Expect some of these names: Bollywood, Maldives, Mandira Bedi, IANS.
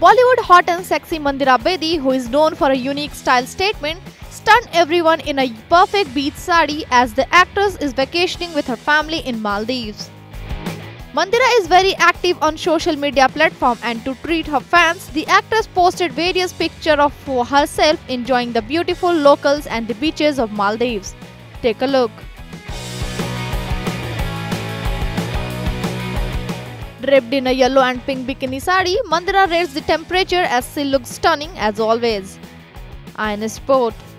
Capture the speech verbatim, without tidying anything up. Bollywood hot and sexy Mandira Bedi, who is known for a unique style statement, stunned everyone in a perfect beach sari as the actress is vacationing with her family in Maldives. Mandira is very active on social media platform, and to treat her fans, the actress posted various pictures of herself enjoying the beautiful locals and the beaches of Maldives. Take a look. Draped in a yellow and pink bikini sari, Mandira rates the temperature as she looks stunning as always. I A N S Sport.